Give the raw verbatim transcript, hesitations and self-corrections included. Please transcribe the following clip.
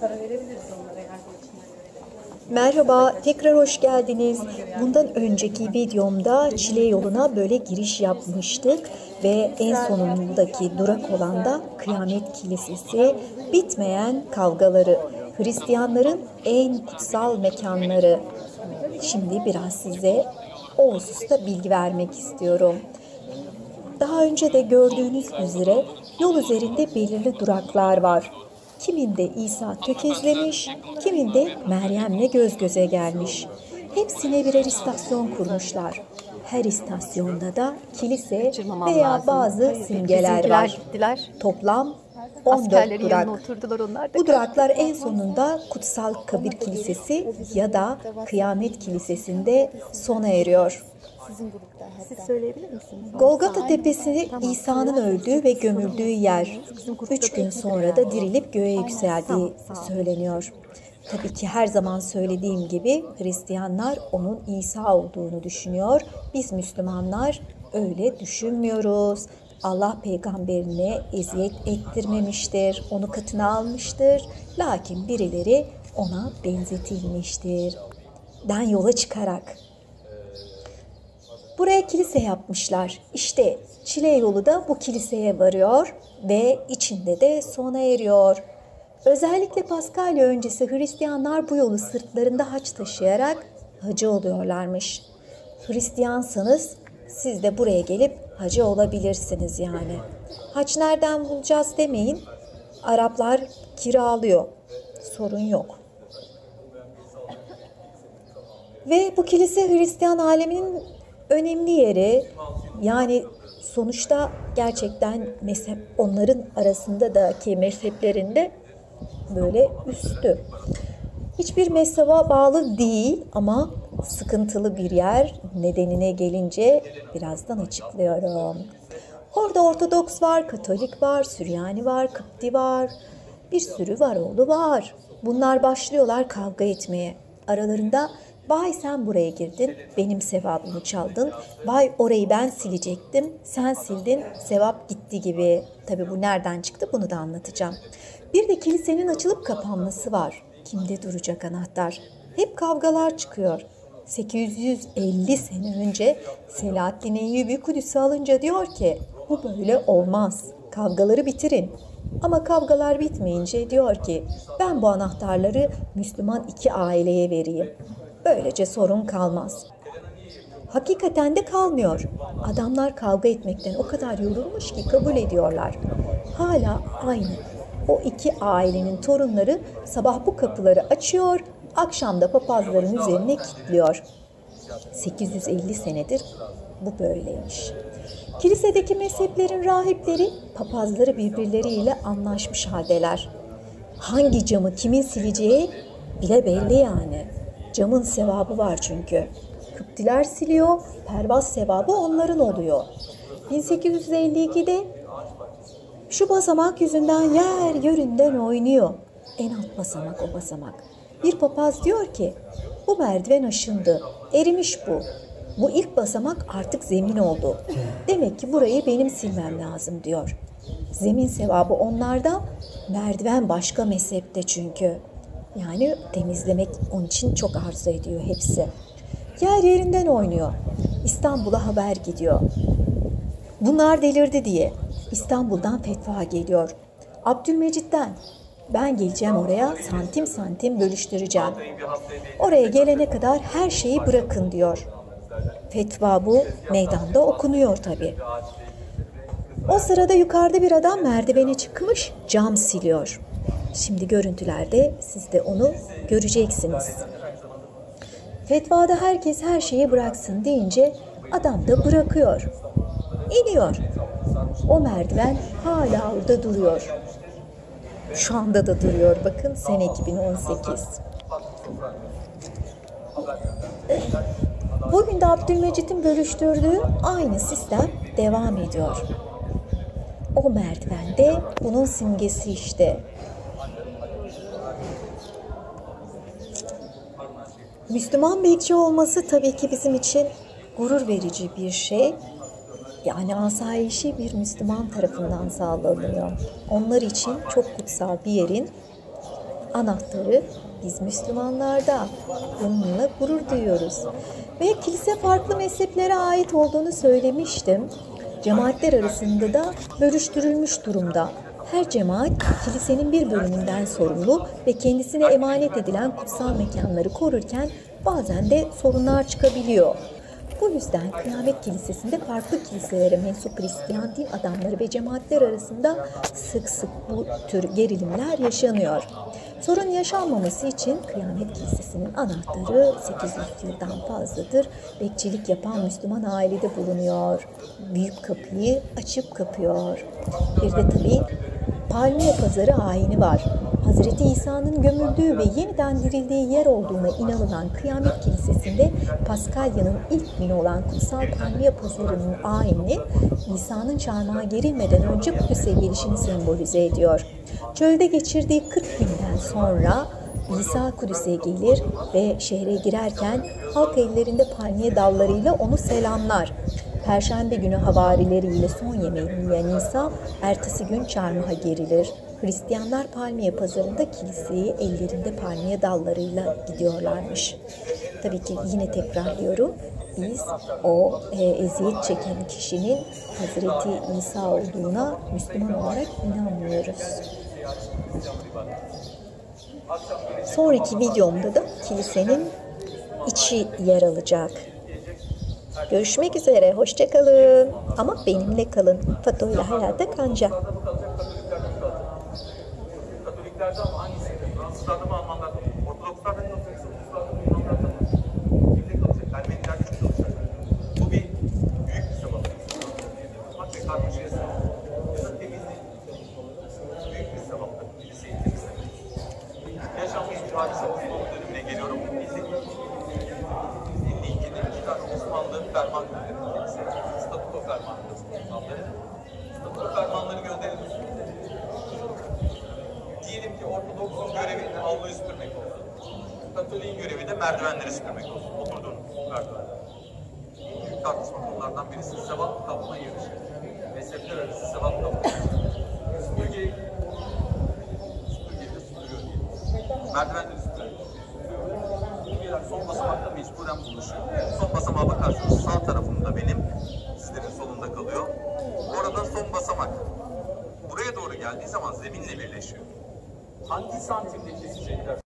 Para verebiliriz onlara yardım için. Merhaba, tekrar hoş geldiniz. Bundan önceki videomda Çile yoluna böyle giriş yapmıştık ve en sonundaki durak olan da Kıyamet Kilisesi, bitmeyen kavgaları, Hristiyanların en kutsal mekanları. Şimdi biraz size o hususta bilgi vermek istiyorum. Daha önce de gördüğünüz üzere yol üzerinde belirli duraklar var. Kiminde İsa tökezlemiş, kiminde Meryem'le göz göze gelmiş. Hepsine birer istasyon kurmuşlar. Her istasyonda da kilise veya bazı simgeler var. Toplam on dört durak. Bu duraklar en sonunda Kutsal Kabir Kilisesi ya da Kıyamet Kilisesi'nde sona eriyor. Siz söyleyebilir misiniz? Golgota tepesi İsa'nın öldüğü ve gömüldüğü yer. Üç gün sonra da dirilip göğe yükseldiği söyleniyor. Tabii ki her zaman söylediğim gibi Hristiyanlar onun İsa olduğunu düşünüyor. Biz Müslümanlar öyle düşünmüyoruz. Allah peygamberine eziyet ettirmemiştir, onu katına almıştır. Lakin birileri ona benzetilmiştir. Den yola çıkarak. Buraya kilise yapmışlar. İşte Çile yolu da bu kiliseye varıyor ve içinde de sona eriyor. Özellikle Paskalya öncesi Hristiyanlar bu yolu sırtlarında haç taşıyarak hacı oluyorlarmış. Hristiyansanız siz de buraya gelip hacı olabilirsiniz yani. Haç nereden bulacağız demeyin. Araplar kiralıyor. Sorun yok. Ve bu kilise Hristiyan aleminin önemli yeri, yani sonuçta gerçekten mezhep, onların arasında daki mezheplerinde böyle üstü. Hiçbir mezhebe bağlı değil ama sıkıntılı bir yer, nedenine gelince birazdan açıklıyorum. Orada Ortodoks var, Katolik var, Süryani var, Kıpti var, bir sürü var oğlu var. Bunlar başlıyorlar kavga etmeye. Aralarında "Vay sen buraya girdin, benim sevabımı çaldın. Vay orayı ben silecektim, sen sildin, sevap gitti" gibi. Tabii bu nereden çıktı bunu da anlatacağım. Bir de kilisenin açılıp kapanması var. Kimde duracak anahtar? Hep kavgalar çıkıyor. sekiz yüz elli sene önce Selahattin Eyyubi Kudüs'ü alınca diyor ki "Bu böyle olmaz, kavgaları bitirin." Ama kavgalar bitmeyince diyor ki "Ben bu anahtarları Müslüman iki aileye vereyim. Böylece sorun kalmaz." Hakikaten de kalmıyor. Adamlar kavga etmekten o kadar yorulmuş ki kabul ediyorlar. Hala aynı. O iki ailenin torunları sabah bu kapıları açıyor, akşam da papazların üzerine kilitliyor. sekiz yüz elli senedir bu böyleymiş. Kilisedeki mezheplerin rahipleri, papazları birbirleriyle anlaşmış haldeler. Hangi camı kimin sileceği bile belli yani. Camın sevabı var çünkü. Kıptiler siliyor, pervaz sevabı onların oluyor. bin sekiz yüz elli ikide şu basamak yüzünden yer yerinden oynuyor. En alt basamak o basamak. Bir papaz diyor ki "Bu merdiven aşındı, erimiş bu. Bu ilk basamak artık zemin oldu. Demek ki burayı benim silmem lazım" diyor. Zemin sevabı onlarda, merdiven başka mezhepte çünkü. Yani temizlemek onun için çok arzu ediyor hepsi. Yer yerinden oynuyor. İstanbul'a haber gidiyor. Bunlar delirdi diye. İstanbul'dan fetva geliyor. Abdülmecid'den. "Ben geleceğim oraya, santim santim bölüştüreceğim. Oraya gelene kadar her şeyi bırakın" diyor. Fetva bu. Meydanda okunuyor tabii. O sırada yukarıda bir adam merdivene çıkmış, cam siliyor. Şimdi görüntülerde siz de onu göreceksiniz. Fetvada herkes her şeyi bıraksın deyince adam da bırakıyor. İniyor. O merdiven hala orada duruyor. Şu anda da duruyor. Bakın sene iki bin on sekiz. Bugün de Abdülmecit'in bölüştürdüğü aynı sistem devam ediyor. O merdiven de bunun simgesi işte. Müslüman bekçi olması tabii ki bizim için gurur verici bir şey. Yani asayişi bir Müslüman tarafından sağlanıyor. Onlar için çok kutsal bir yerin anahtarı biz Müslümanlarda. Bununla gurur duyuyoruz. Ve kilise farklı mezheplere ait olduğunu söylemiştim. Cemaatler arasında da bölüştürülmüş durumda. Her cemaat kilisenin bir bölümünden sorumlu ve kendisine emanet edilen kutsal mekanları korurken bazen de sorunlar çıkabiliyor. Bu yüzden Kıyamet Kilisesi'nde farklı kiliselere mensup Hıristiyan din adamları ve cemaatler arasında sık sık bu tür gerilimler yaşanıyor. Sorun yaşanmaması için Kıyamet Kilisesi'nin anahtarı sekiz yüz yıldan fazladır bekçilik yapan Müslüman ailede bulunuyor. Büyük kapıyı açıp kapıyor. Bir de tabii Palmiye Pazarı ayini var. Hazreti İsa'nın gömüldüğü ve yeniden dirildiği yer olduğuna inanılan Kıyamet Kilisesi'nde Paskalya'nın ilk günü olan Kutsal Palmiye Pazarı'nın ayini İsa'nın çarmıha gerilmeden önce Kudüs'e gelişini sembolize ediyor. Çölde geçirdiği kırk günden sonra İsa Kudüs'e gelir ve şehre girerken halk ellerinde palmiye dallarıyla onu selamlar. Perşembe günü havarileriyle son yemeğini yiyen İsa, ertesi gün çarmıha gerilir. Hristiyanlar Palmiye Pazarı'nda kiliseye ellerinde palmiye dallarıyla gidiyorlarmış. Tabii ki yine tekrarlıyorum, biz o e, eziyet çeken kişinin Hazreti İsa olduğuna Müslüman olarak inanmıyoruz. Sonraki videomda da kilisenin içi yer alacak. Görüşmek üzere, hoşça kalın. Ama benimle kalın. Fato ile hayatta kanca. Katoliklerden hangisi? Fransızlardan mı, Almanlardan mı? Ortodokslardan mı, Ortodokslardan mı, Yunanlardan mı? Kimde kalacak? Ermenilerden mi kalacak? Bu bir büyük bir sabah. Tutmak ve karmaşaya sağlamak. Ya da temizlik. Büyük bir sabah. Kiliseyi temizlemek. Yaşanmış bir hadise Osmanlı dönemine geliyorum. bin sekiz yüz elli ikide iki tane Osmanlı ferman gönderildi. Statuto fermanı. Statuto fermanları gönderildi. Diyelim ki Ortodoks'un görevi de havluyu süpürmek olsun. Katolik'in görevi de merdivenleri süpürmek olsun. Oturduğunuz merdivenleri. En büyük tartışma konulardan birisi sevap kitabına yarışı. Mezhepler arası sevap kitabına yarışı. Süpürgeyi süpürgeyle süpürüyor diyelim. Merdivenleri süpürüyor. Süpürgeler son basamakta mecburen buluşuyor. Son basamağa bakarsınız. Sağ tarafımda benim, sizlerin solunda kalıyor. Orada son basamak. Buraya doğru geldiği zaman zeminle birleşiyor. Hangi santimde kesecekler?